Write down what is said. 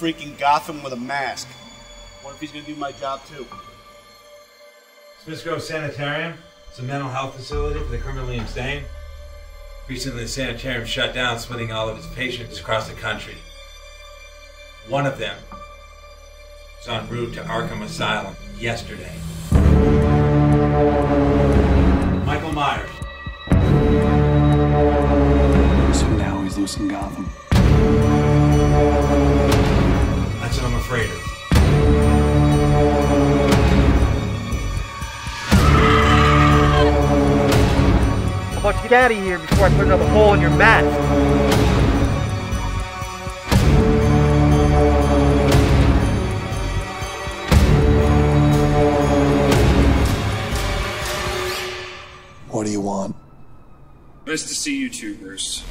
freaking Gotham with a mask. What if he's gonna do my job too? Smith's Grove Sanitarium. It's a mental health facility for the criminally insane. Recently, the sanitarium shut down, splitting all of its patients across the country. One of them was en route to Arkham Asylum yesterday. Michael Myers. So now he's loose in Gotham. That's what I'm afraid of. I want you to get out of here before I put another hole in your mat. What do you want? Nice to see you tubers.